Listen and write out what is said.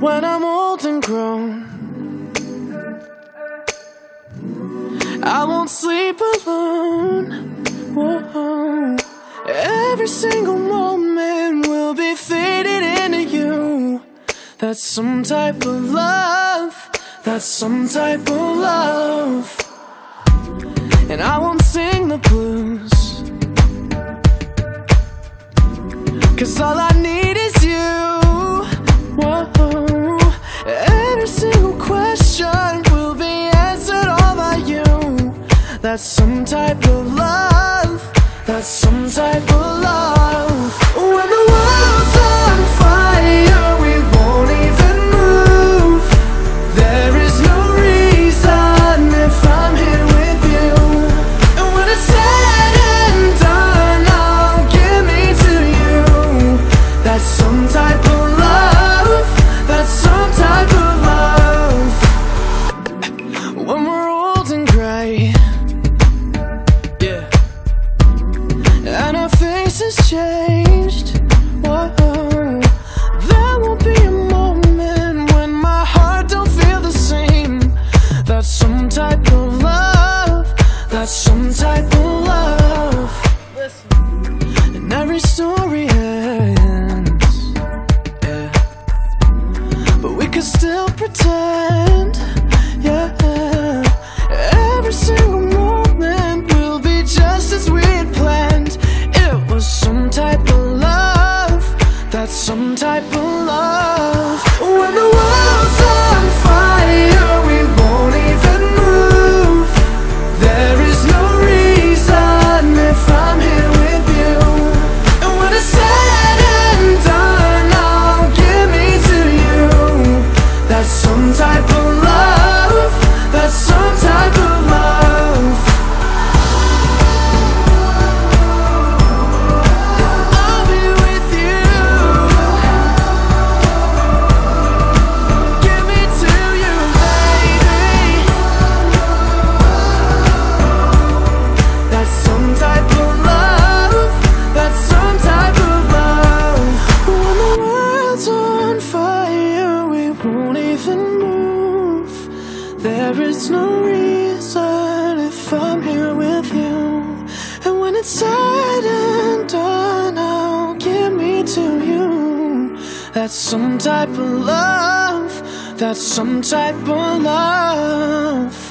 when I'm old and grown. I won't sleep alone. Whoa. Every single moment will be faded into you. That's some type of love. That's some type of love. And I won't sing the blues, 'cause all I need is you. Whoa. Every single question will be answered all by you. That's some type of love. That's some type of love. When the world's on fire, we won't even move. There is no reason if I'm here with you. That's some type of love. That's some type of love. When we're old and gray, yeah, and our faces changed, whoa, there won't be a moment when my heart don't feel the same. That's some type of love. That's some type of love. Listen. And every story still pretend, yeah. Every single moment will be just as we had planned. It was some type of love. That's some type of love. When the world's on fire, we won't even move. There is no reason if I'm here with you. And when it's said and done, I'll give me to you. That's some type of love. That's some type of love. That's some type of love. That's some type of love.